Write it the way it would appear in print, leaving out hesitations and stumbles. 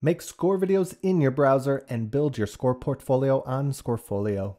Make score videos in your browser and build your score portfolio on Scorefol.io.